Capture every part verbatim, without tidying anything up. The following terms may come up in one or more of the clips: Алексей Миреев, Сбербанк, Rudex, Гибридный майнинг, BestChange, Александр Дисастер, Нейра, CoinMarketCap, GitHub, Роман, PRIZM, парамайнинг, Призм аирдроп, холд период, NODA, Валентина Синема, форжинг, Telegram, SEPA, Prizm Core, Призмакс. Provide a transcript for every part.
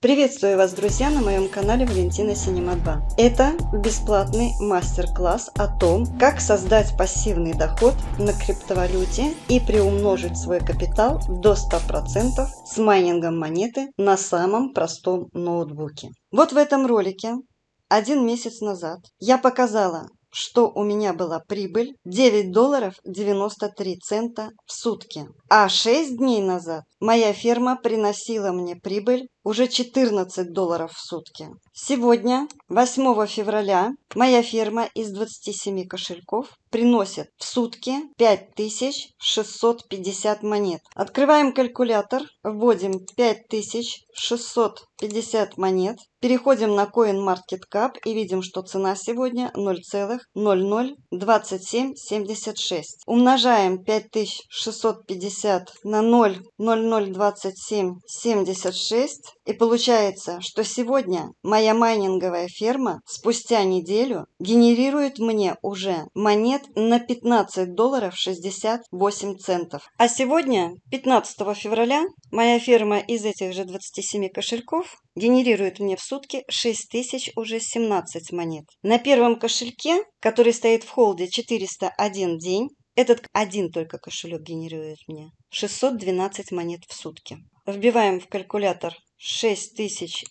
Приветствую вас, друзья, на моем канале Валентина Синема два. Это бесплатный мастер-класс о том, как создать пассивный доход на криптовалюте и приумножить свой капитал до ста процентов с майнингом монеты на самом простом ноутбуке. Вот в этом ролике один месяц назад я показала, что у меня была прибыль девять долларов девяносто три цента в сутки. А шесть дней назад моя ферма приносила мне прибыль уже четырнадцать долларов в сутки. Сегодня, восьмого февраля, моя ферма из двадцати семи кошельков приносит в сутки пять тысяч шестьсот пятьдесят монет. Открываем калькулятор, вводим пять тысяч шестьсот пятьдесят монет, переходим на CoinMarketCap и видим, что цена сегодня ноль целых ноль ноль двадцать семь семьдесят шесть. Умножаем пять тысяч шестьсот пятьдесят на ноль целых ноль ноль двадцать семь семьдесят шесть. И получается, что сегодня моя майнинговая ферма спустя неделю генерирует мне уже монет на пятнадцать долларов шестьдесят восемь центов. А сегодня, пятнадцатого февраля, моя ферма из этих же двадцати семи кошельков генерирует мне в сутки шесть тысяч уже семнадцать монет. На первом кошельке, который стоит в холде четыреста один день, этот один только кошелек генерирует мне шестьсот двенадцать монет в сутки. Вбиваем в калькулятор шесть тысяч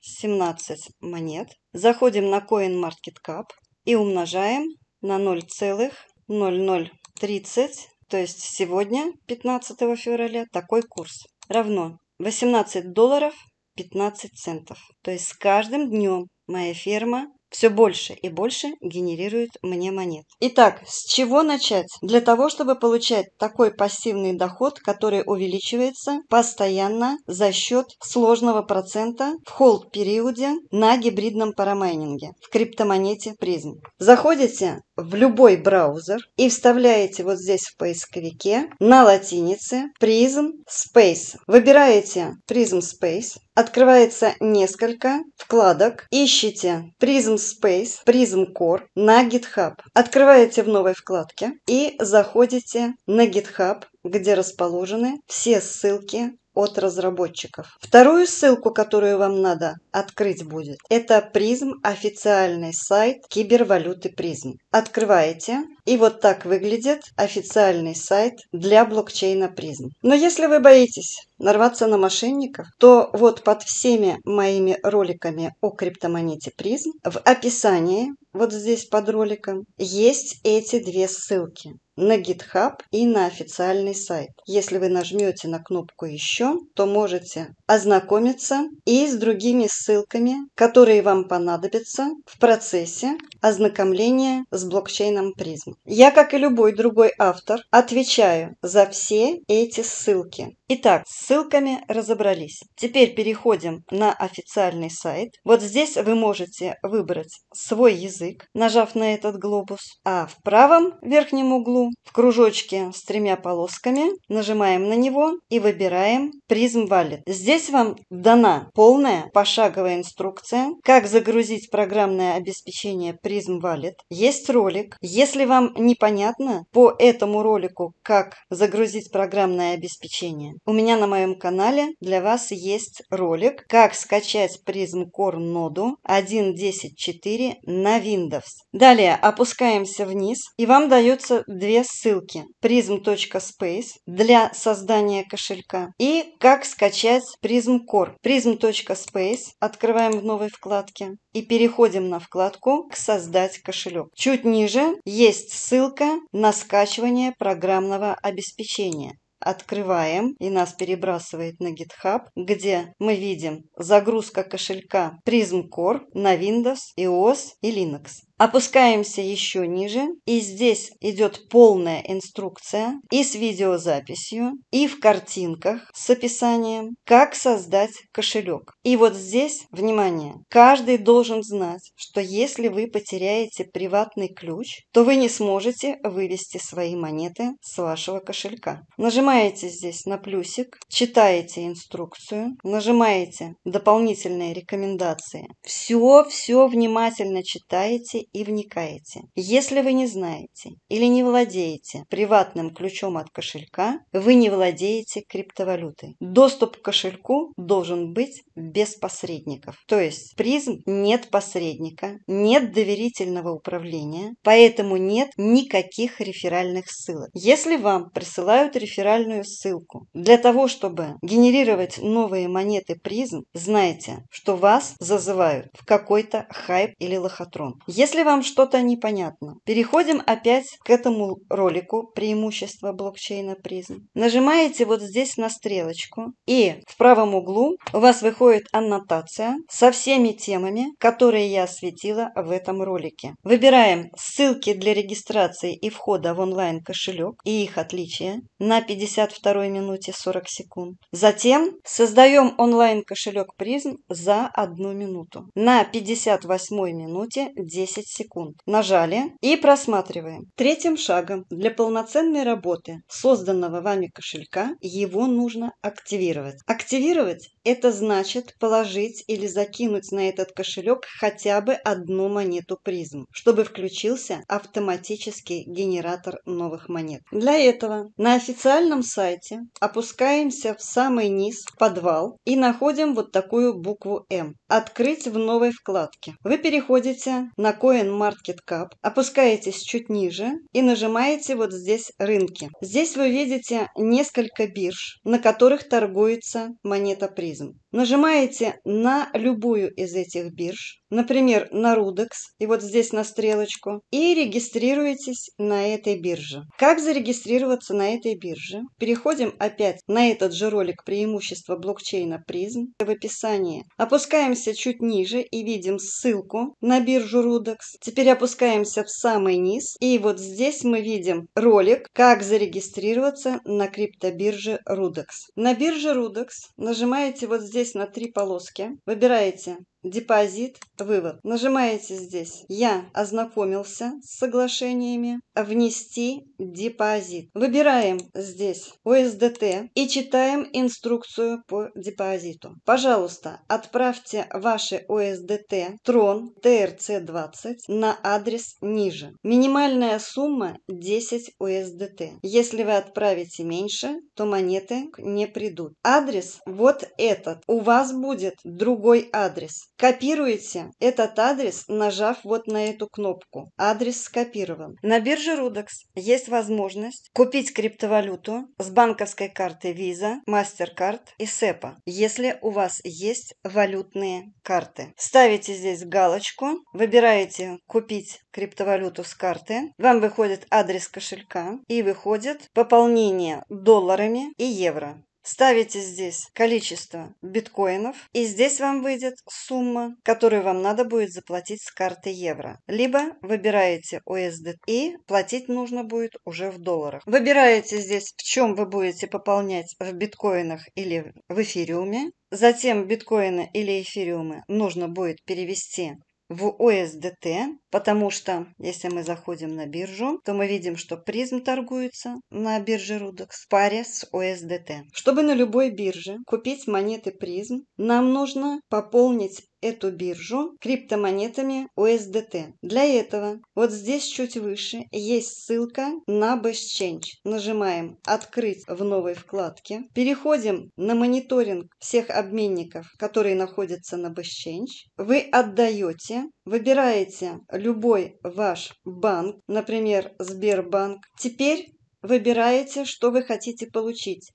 семнадцать монет. Заходим на CoinMarketCap и умножаем на ноль целых ноль ноль тридцать. То есть сегодня, пятнадцатого февраля, такой курс. Равно восемнадцать долларов пятнадцать центов. То есть с каждым днем моя ферма все больше и больше генерирует мне монет. Итак, с чего начать? Для того, чтобы получать такой пассивный доход, который увеличивается постоянно за счет сложного процента в холд-периоде на гибридном парамайнинге в криптомонете Призм. Заходите в любой браузер и вставляете вот здесь в поисковике на латинице Призм Space. Выбираете Призм Space. Открывается несколько вкладок. Ищите Призм Space, Призм Core на GitHub. Открываете в новой вкладке и заходите на GitHub, где расположены все ссылки от разработчиков. Вторую ссылку, которую вам надо открыть будет, это Призм, официальный сайт кибервалюты Призм. Открываете, и вот так выглядит официальный сайт для блокчейна Призм. Но если вы боитесь нарваться на мошенников, то вот под всеми моими роликами о криптомонете Призм в описании, вот здесь под роликом, есть эти две ссылки на GitHub и на официальный сайт. Если вы нажмете на кнопку «Еще», то можете ознакомиться и с другими ссылками, которые вам понадобятся в процессе ознакомления с блокчейном Призм. Я, как и любой другой автор, отвечаю за все эти ссылки. Итак, с ссылками разобрались. Теперь переходим на официальный сайт. Вот здесь вы можете выбрать свой язык, нажав на этот глобус, а в правом верхнем углу в кружочке с тремя полосками нажимаем на него и выбираем Призм Wallet. Здесь вам дана полная пошаговая инструкция, как загрузить программное обеспечение Призм Wallet. Есть ролик. Если вам непонятно по этому ролику, как загрузить программное обеспечение, у меня на моем канале для вас есть ролик, как скачать Призм Core ноду один точка десять точка четыре на Windows. Далее опускаемся вниз, и вам дается две ссылки: prism.space для создания кошелька и как скачать Призм Core. prism.space открываем в новой вкладке и переходим на вкладку «Создать кошелек». Чуть ниже есть ссылка на скачивание программного обеспечения. Открываем, и нас перебрасывает на GitHub, где мы видим загрузка кошелька Призм Core на Windows, iOS и Linux. Опускаемся еще ниже, и здесь идет полная инструкция и с видеозаписью, и в картинках с описанием, как создать кошелек. И вот здесь, внимание, каждый должен знать, что если вы потеряете приватный ключ, то вы не сможете вывести свои монеты с вашего кошелька. Нажимаете здесь на плюсик, читаете инструкцию, нажимаете дополнительные рекомендации. Все-все внимательно читаете и вникаете. Если вы не знаете или не владеете приватным ключом от кошелька, вы не владеете криптовалютой. Доступ к кошельку должен быть без посредников. То есть в призм нет посредника, нет доверительного управления, поэтому нет никаких реферальных ссылок. Если вам присылают реферальную ссылку для того, чтобы генерировать новые монеты призм, знайте, что вас зазывают в какой-то хайп или лохотрон. Если вам что-то непонятно, переходим опять к этому ролику «Преимущества блокчейна призм». Нажимаете вот здесь на стрелочку, и в правом углу у вас выходит аннотация со всеми темами, которые я осветила в этом ролике. Выбираем ссылки для регистрации и входа в онлайн-кошелек и их отличия на пятьдесят второй минуте сорок секунд. Затем создаем онлайн-кошелек призм за одну минуту. На пятьдесят восьмой минуте десять секунд. Нажали и просматриваем. Третьим шагом для полноценной работы созданного вами кошелька его нужно активировать. Активировать — это значит положить или закинуть на этот кошелек хотя бы одну монету призм, чтобы включился автоматический генератор новых монет. Для этого на официальном сайте опускаемся в самый низ, в подвал, и находим вот такую букву «М». «Открыть в новой вкладке». Вы переходите на CoinMarketCap, опускаетесь чуть ниже и нажимаете вот здесь «Рынки». Здесь вы видите несколько бирж, на которых торгуется монета призм. Нажимаете на любую из этих бирж, например, на Rudex, и вот здесь на стрелочку, и регистрируетесь на этой бирже. Как зарегистрироваться на этой бирже? Переходим опять на этот же ролик «Преимущества блокчейна призм» в описании. Опускаемся чуть ниже и видим ссылку на биржу Rudex. Теперь опускаемся в самый низ, и вот здесь мы видим ролик «Как зарегистрироваться на криптобирже Rudex». На бирже Rudex нажимаете вот здесь на три полоски, выбираете «Депозит», «Вывод». Нажимаете здесь «Я ознакомился с соглашениями», «Внести депозит». Выбираем здесь «О С Д Т» и читаем инструкцию по депозиту. Пожалуйста, отправьте ваши О С Д Т Трон Т Р Ц двадцать на адрес ниже. Минимальная сумма десять О С Д Т. Если вы отправите меньше, то монеты не придут. Адрес вот этот. У вас будет другой адрес. Копируете этот адрес, нажав вот на эту кнопку. Адрес скопирован. На бирже Rudex есть возможность купить криптовалюту с банковской карты Visa, MasterCard и SEPA, если у вас есть валютные карты. Ставите здесь галочку, выбираете «Купить криптовалюту с карты». Вам выходит адрес кошелька и выходит пополнение долларами и евро. Ставите здесь количество биткоинов, и здесь вам выйдет сумма, которую вам надо будет заплатить с карты евро. Либо выбираете О С Д Т, и платить нужно будет уже в долларах. Выбираете здесь, в чем вы будете пополнять, в биткоинах или в эфириуме. Затем биткоины или эфириумы нужно будет перевести в О С Д Т, потому что если мы заходим на биржу, то мы видим, что призм торгуется на бирже Rudex в паре с О С Д Т. Чтобы на любой бирже купить монеты призм, нам нужно пополнить эту биржу криптомонетами О С Д Т. Для этого вот здесь чуть выше есть ссылка на BestChange. Нажимаем «Открыть в новой вкладке». Переходим на мониторинг всех обменников, которые находятся на BestChange. Вы отдаете, выбираете любой ваш банк, например, Сбербанк. Теперь выбираете, что вы хотите получить.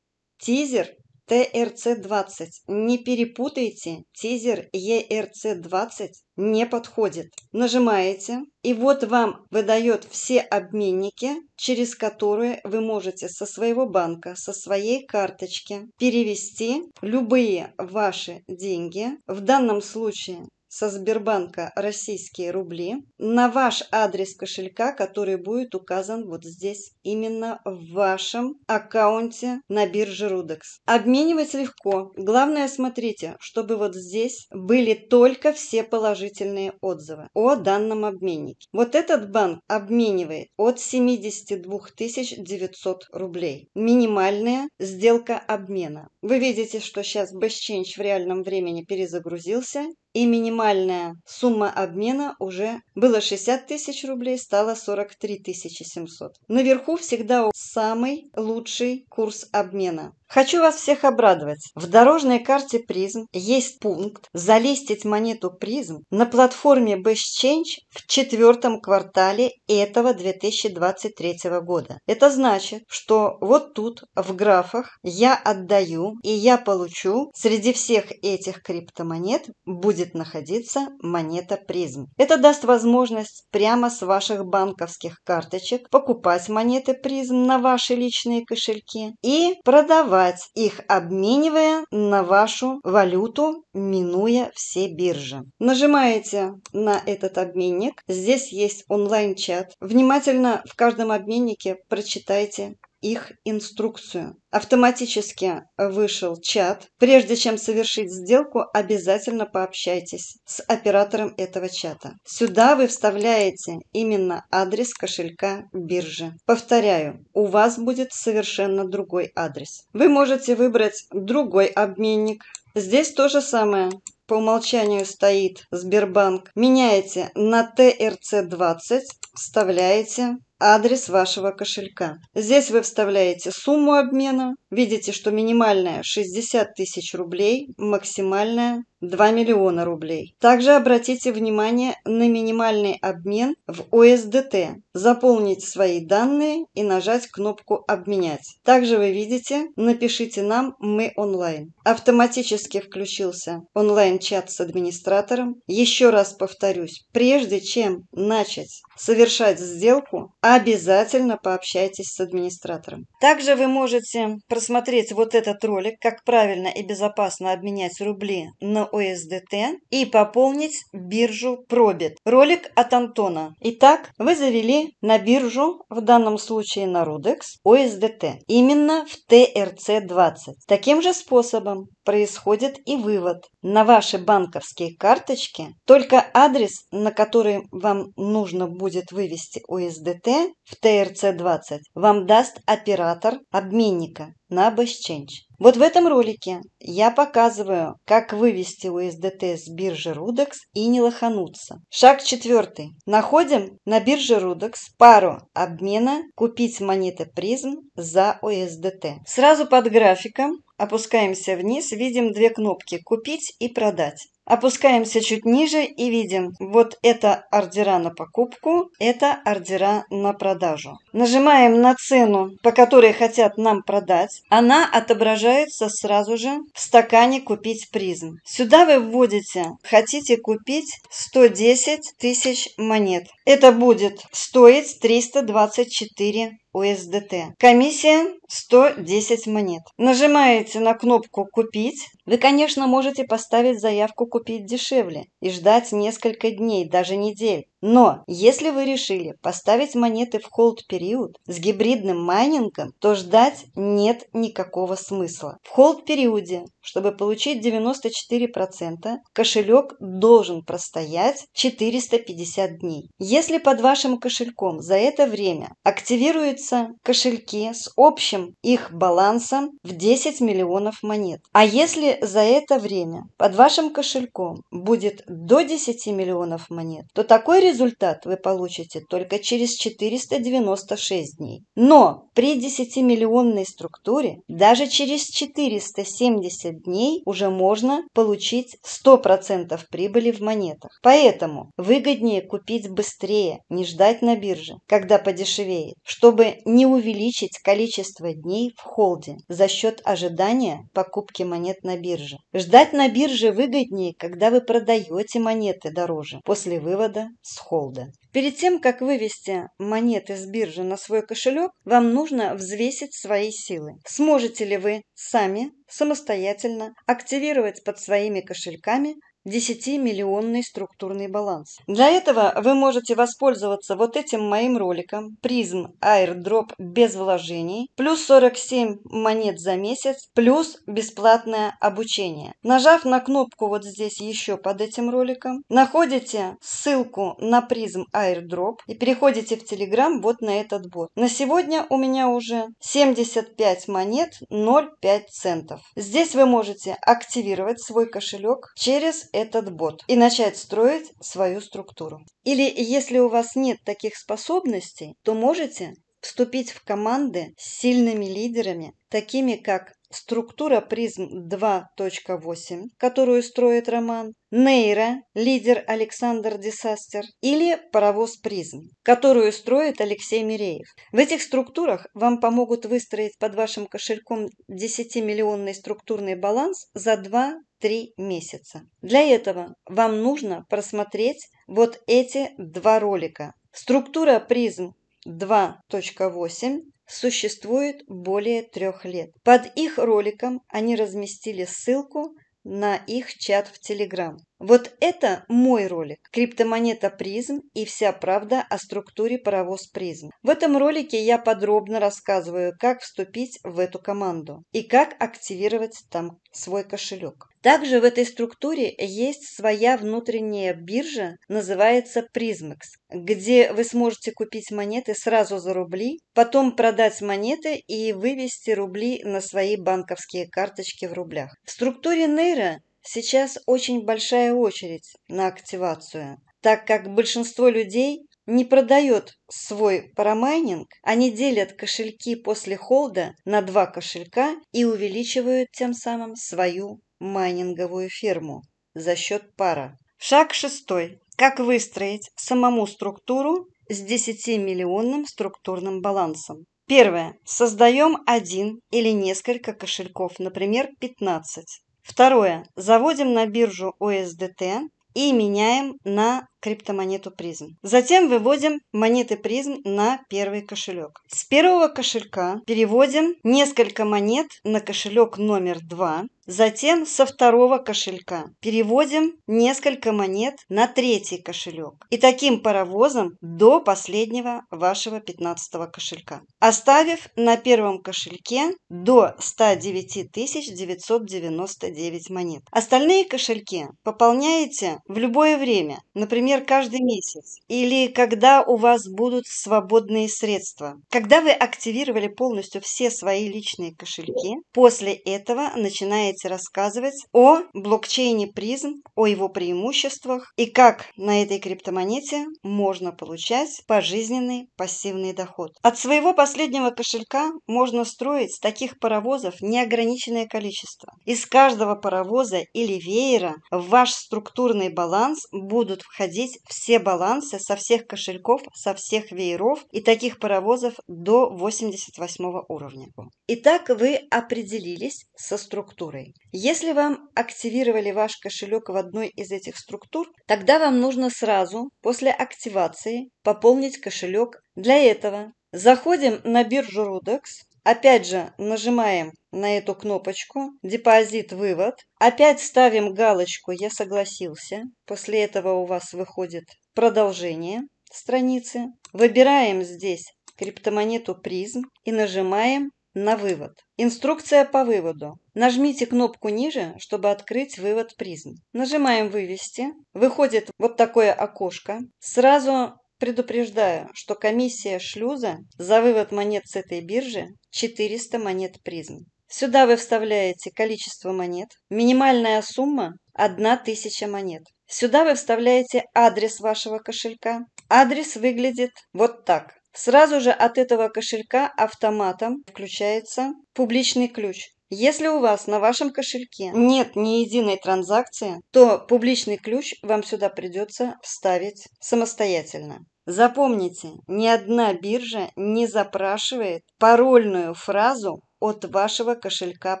Тизер Т Р Ц двадцать. Не перепутайте, тизер Е Р Ц двадцать не подходит. Нажимаете, и вот вам выдает все обменники, через которые вы можете со своего банка, со своей карточки перевести любые ваши деньги, в данном случае со Сбербанка российские рубли, на ваш адрес кошелька, который будет указан вот здесь, именно в вашем аккаунте на бирже Rudex. Обменивать легко. Главное, смотрите, чтобы вот здесь были только все положительные отзывы о данном обменнике. Вот этот банк обменивает от семидесяти двух тысяч девятисот рублей. Минимальная сделка обмена. Вы видите, что сейчас BestChange в реальном времени перезагрузился и минимальная сумма обмена уже была шестьдесят тысяч рублей, стала сорок три тысячи семьсот. Наверху всегда самый лучший курс обмена. Хочу вас всех обрадовать. В дорожной карте призм есть пункт «Залистить монету призм» на платформе BestChange в четвертом квартале этого две тысячи двадцать третьего года. Это значит, что вот тут в графах «Я отдаю» и «Я получу» среди всех этих криптомонет будет находиться монета призм. Это даст возможность прямо с ваших банковских карточек покупать монеты призм на ваши личные кошельки и продавать их, обменивая на вашу валюту, минуя все биржи. Нажимаете на этот обменник. Здесь есть онлайн-чат. Внимательно в каждом обменнике прочитайте их инструкцию. Автоматически вышел чат. Прежде чем совершить сделку, обязательно пообщайтесь с оператором этого чата. Сюда вы вставляете именно адрес кошелька биржи. Повторяю, у вас будет совершенно другой адрес. Вы можете выбрать другой обменник. Здесь то же самое. По умолчанию стоит Сбербанк. Меняете на тэ эр цэ двадцать, вставляете адрес вашего кошелька. Здесь вы вставляете сумму обмена. Видите, что минимальная шестьдесят тысяч рублей, максимальная два миллиона рублей. Также обратите внимание на минимальный обмен в о эс дэ тэ. Заполнить свои данные и нажать кнопку «Обменять». Также вы видите «Напишите нам, мы онлайн». Автоматически включился онлайн-чат с администратором. Еще раз повторюсь, прежде чем начать совершать сделку, обязательно пообщайтесь с администратором. Также вы можете просмотреть вот этот ролик, как правильно и безопасно обменять рубли на о эс дэ тэ и пополнить биржу Пробит. Ролик от Антона. Итак, вы завели на биржу, в данном случае на Rudex, о эс дэ тэ, именно в тэ эр цэ двадцать. Таким же способом происходит и вывод на ваши банковские карточки. Только адрес, на который вам нужно будет вывести о эс дэ тэ в тэ эр цэ двадцать, вам даст оператор обменника на BestChange. Вот в этом ролике я показываю, как вывести о эс дэ тэ с биржи Rudex и не лохануться. Шаг четвертый. Находим на бирже Rudex пару обмена «Купить монеты призм за о эс дэ тэ». Сразу под графиком опускаемся вниз, видим две кнопки «Купить» и «Продать». Опускаемся чуть ниже и видим, вот это ордера на покупку, это ордера на продажу. Нажимаем на цену, по которой хотят нам продать. Она отображается сразу же в стакане «Купить призм». Сюда вы вводите «Хотите купить сто десять тысяч монет». Это будет стоить триста двадцать четыре о эс дэ тэ. Комиссия сто десять монет. Нажимаете на кнопку «Купить». Вы, конечно, можете поставить заявку «Купить дешевле» и ждать несколько дней, даже недель. Но если вы решили поставить монеты в холд-период с гибридным майнингом, то ждать нет никакого смысла. В холд-периоде, чтобы получить девяносто четыре процента, кошелек должен простоять четыреста пятьдесят дней. Если под вашим кошельком за это время активируются кошельки с общим их балансом в десять миллионов монет, а если за это время под вашим кошельком будет до десяти миллионов монет, то такой результат вы получите только через четыреста девяносто шесть дней. Но при десятимиллионной структуре даже через четыреста семьдесят дней уже можно получить сто процентов прибыли в монетах. Поэтому выгоднее купить быстрее, не ждать на бирже, когда подешевеет, чтобы не увеличить количество дней в холде за счет ожидания покупки монет на бирже. Ждать на бирже выгоднее, когда вы продаете монеты дороже после вывода с холда. Перед тем, как вывести монеты с биржи на свой кошелек, вам нужно взвесить свои силы. Сможете ли вы сами, самостоятельно активировать под своими кошельками десятимиллионный структурный баланс? Для этого вы можете воспользоваться вот этим моим роликом «Призм аирдроп без вложений», плюс сорок семь монет за месяц, плюс бесплатное обучение. Нажав на кнопку вот здесь еще под этим роликом, находите ссылку на «Призм аирдроп» и переходите в Telegram вот на этот бот. На сегодня у меня уже семьдесят пять монет ноль целых пять центов. Здесь вы можете активировать свой кошелек через этот бот и начать строить свою структуру. Или если у вас нет таких способностей, то можете вступить в команды с сильными лидерами, такими как структура «Призм два точка восемь», которую строит Роман, «Нейра», лидер Александр Дисастер, или «Паровоз Призм», которую строит Алексей Миреев. В этих структурах вам помогут выстроить под вашим кошельком десятимиллионный структурный баланс за два-три месяца. Для этого вам нужно просмотреть вот эти два ролика. Структура «Призм два точка восемь» существует более трех лет. Под их роликом они разместили ссылку на их чат в Telegram. Вот это мой ролик «Криптомонета Призм и вся правда о структуре паровоз Призм». В этом ролике я подробно рассказываю, как вступить в эту команду и как активировать там свой кошелек. Также в этой структуре есть своя внутренняя биржа, называется Призмакс, где вы сможете купить монеты сразу за рубли, потом продать монеты и вывести рубли на свои банковские карточки в рублях. В структуре Нейра сейчас очень большая очередь на активацию, так как большинство людей не продает свой парамайнинг, они делят кошельки после холда на два кошелька и увеличивают тем самым свою майнинговую ферму за счет пара. Шаг шестой. Как выстроить самому структуру с десятимиллионным структурным балансом? Первое. Создаем один или несколько кошельков, например, пятнадцать. Второе. Заводим на биржу ю эс ди ти и меняем на криптомонету Призм. Затем выводим монеты Призм на первый кошелек. С первого кошелька переводим несколько монет на кошелек номер два. Затем со второго кошелька переводим несколько монет на третий кошелек. И таким паровозом до последнего вашего пятнадцатого кошелька, оставив на первом кошельке до ста девяти тысяч девятисот девяноста девяти монет. Остальные кошельки пополняете в любое время, например, каждый месяц или когда у вас будут свободные средства. Когда вы активировали полностью все свои личные кошельки, после этого начинаете рассказывать о блокчейне Призм, о его преимуществах и как на этой криптомонете можно получать пожизненный пассивный доход. От своего последнего кошелька можно строить таких паровозов неограниченное количество. Из каждого паровоза или веера в ваш структурный баланс будут входить все балансы со всех кошельков, со всех вееров, и таких паровозов до восемьдесят восьмого уровня. Итак, вы определились со структурой. Если вам активировали ваш кошелек в одной из этих структур, тогда вам нужно сразу после активации пополнить кошелек. Для этого заходим на биржу Rudex, опять же нажимаем на эту кнопочку «Депозит-вывод», опять ставим галочку «Я согласился», после этого у вас выходит продолжение страницы, выбираем здесь криптомонету Призм и нажимаем на вывод. Инструкция по выводу. Нажмите кнопку ниже, чтобы открыть вывод Призм. Нажимаем «Вывести». Выходит вот такое окошко. Сразу предупреждаю, что комиссия шлюза за вывод монет с этой биржи четыреста монет Призм. Сюда вы вставляете количество монет. Минимальная сумма одна тысяча монет. Сюда вы вставляете адрес вашего кошелька. Адрес выглядит вот так. Сразу же от этого кошелька автоматом включается публичный ключ. Если у вас на вашем кошельке нет ни единой транзакции, то публичный ключ вам сюда придется вставить самостоятельно. Запомните, ни одна биржа не запрашивает парольную фразу от вашего кошелька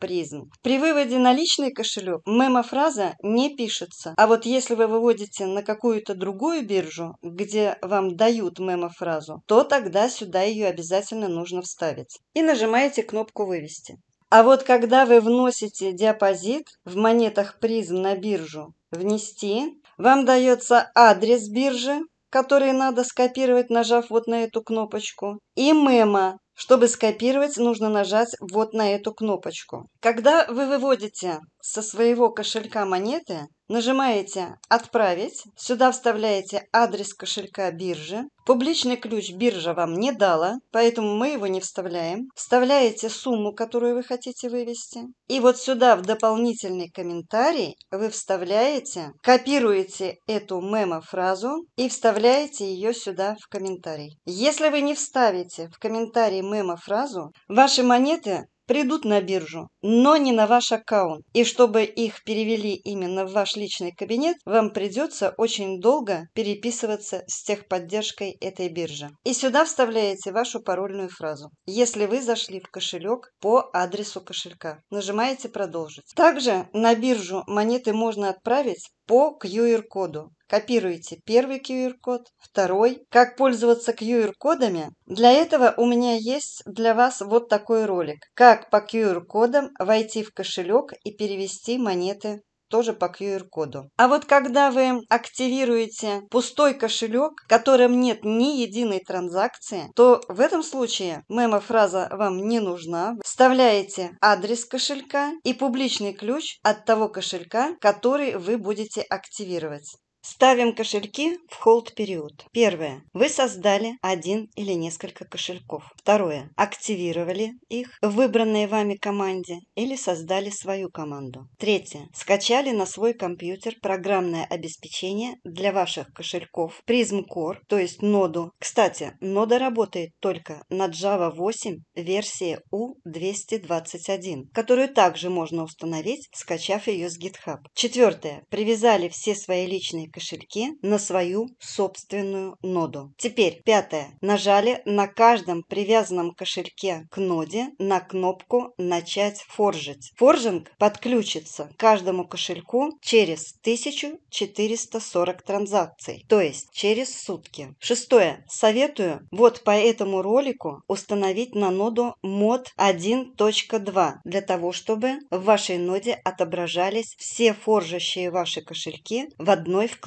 Призм. При выводе на личный кошелек мемо-фраза не пишется, а вот если вы выводите на какую-то другую биржу, где вам дают мемо-фразу, то тогда сюда ее обязательно нужно вставить. И нажимаете кнопку «Вывести». А вот когда вы вносите депозит в монетах Призм на биржу «Внести», вам дается адрес биржи, который надо скопировать, нажав вот на эту кнопочку, и мемо. Чтобы скопировать, нужно нажать вот на эту кнопочку. Когда вы выводите со своего кошелька монеты, нажимаете «Отправить», сюда вставляете адрес кошелька биржи. Публичный ключ биржа вам не дала, поэтому мы его не вставляем. Вставляете сумму, которую вы хотите вывести. И вот сюда в дополнительный комментарий вы вставляете, копируете эту мемо-фразу и вставляете ее сюда в комментарий. Если вы не вставите в комментарий мемо-фразу, ваши монеты придут на биржу, но не на ваш аккаунт. И чтобы их перевели именно в ваш личный кабинет, вам придется очень долго переписываться с техподдержкой этой биржи. И сюда вставляете вашу парольную фразу. Если вы зашли в кошелек по адресу кошелька, нажимаете «Продолжить». Также на биржу монеты можно отправить по ку ар коду. Копируете первый ку ар код, второй. Как пользоваться ку ар кодами? Для этого у меня есть для вас вот такой ролик. Как по ку ар кодам войти в кошелек и перевести монеты тоже по ку ар коду. А вот когда вы активируете пустой кошелек, в котором нет ни единой транзакции, то в этом случае мемо-фраза вам не нужна. Вставляете адрес кошелька и публичный ключ от того кошелька, который вы будете активировать. Ставим кошельки в холд-период. Первое. Вы создали один или несколько кошельков. Второе. Активировали их в выбранной вами команде или создали свою команду. Третье. Скачали на свой компьютер программное обеспечение для ваших кошельков Prizm Core, то есть ноду. Кстати, нода работает только на джава восемь версии ю двести двадцать один, которую также можно установить, скачав ее с GitHub. Четвертое. Привязали все свои личные кошельки на свою собственную ноду. Теперь пятое. Нажали на каждом привязанном кошельке к ноде на кнопку «Начать форжить». Форжинг подключится к каждому кошельку через тысячу четыреста сорок транзакций, то есть через сутки. Шестое. Советую вот по этому ролику установить на ноду мод один точка два для того, чтобы в вашей ноде отображались все форжащие ваши кошельки в одной вкладке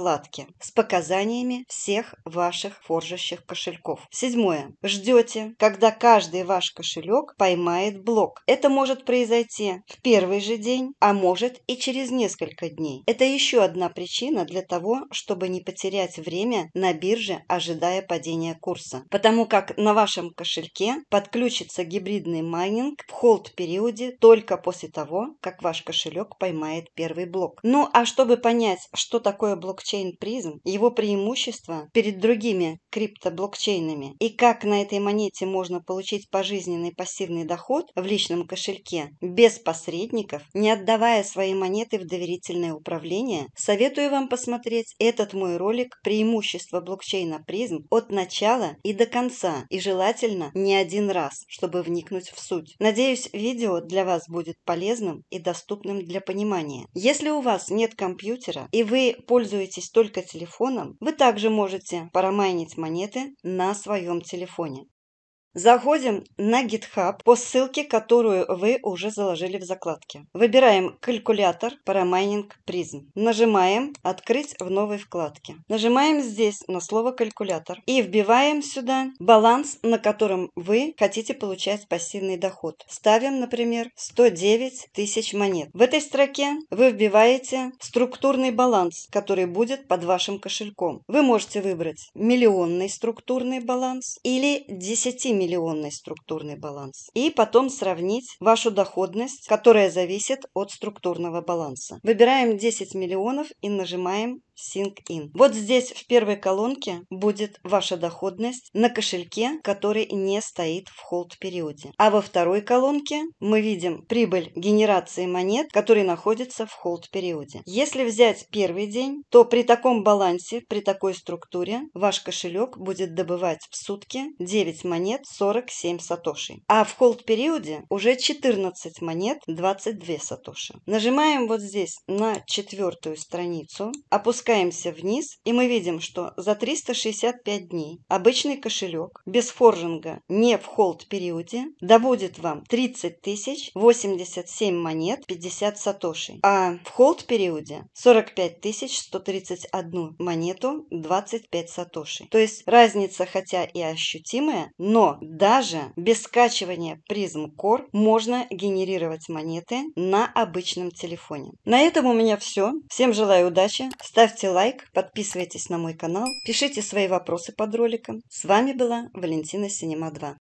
с показаниями всех ваших форжащих кошельков. Седьмое. Ждете, когда каждый ваш кошелек поймает блок. Это может произойти в первый же день, а может и через несколько дней. Это еще одна причина для того, чтобы не потерять время на бирже, ожидая падения курса. Потому как на вашем кошельке подключится гибридный майнинг в холд-периоде только после того, как ваш кошелек поймает первый блок. Ну а чтобы понять, что такое Такое блокчейн Призм, его преимущества перед другими криптоблокчейнами и как на этой монете можно получить пожизненный пассивный доход в личном кошельке без посредников, не отдавая свои монеты в доверительное управление, советую вам посмотреть этот мой ролик «Преимущества блокчейна Призм» от начала и до конца, и желательно не один раз, чтобы вникнуть в суть. Надеюсь, видео для вас будет полезным и доступным для понимания. Если у вас нет компьютера и вы пользуетесь только телефоном, вы также можете парамайнить монеты на своем телефоне. Заходим на GitHub по ссылке, которую вы уже заложили в закладке. Выбираем калькулятор парамайнинг Призм. Нажимаем «Открыть в новой вкладке». Нажимаем здесь на слово «Калькулятор» и вбиваем сюда баланс, на котором вы хотите получать пассивный доход. Ставим, например, сто девять тысяч монет. В этой строке вы вбиваете структурный баланс, который будет под вашим кошельком. Вы можете выбрать миллионный структурный баланс или десятимиллионный. миллионный структурный баланс и потом сравнить вашу доходность, которая зависит от структурного баланса. Выбираем десять миллионов и нажимаем Sync In. Вот здесь в первой колонке будет ваша доходность на кошельке, который не стоит в холд-периоде. А во второй колонке мы видим прибыль генерации монет, которые находятся в холд-периоде. Если взять первый день, то при таком балансе, при такой структуре ваш кошелек будет добывать в сутки девять монет сорок семь сатоши. А в холд-периоде уже четырнадцать монет двадцать две сатоши. Нажимаем вот здесь на четвертую страницу, опускаем Спускаемся вниз, и мы видим, что за триста шестьдесят пять дней обычный кошелек без форжинга не в холд-периоде добудет вам тридцать тысяч восемьдесят семь монет пятьдесят сатоши, а в холд-периоде сорок пять тысяч сто тридцать одну монету двадцать пять сатоши. То есть разница хотя и ощутимая, но даже без скачивания Prizm Core можно генерировать монеты на обычном телефоне. На этом у меня все. Всем желаю удачи. Ставьте лайк, подписывайтесь на мой канал, пишите свои вопросы под роликом. С вами была Валентина Синема два.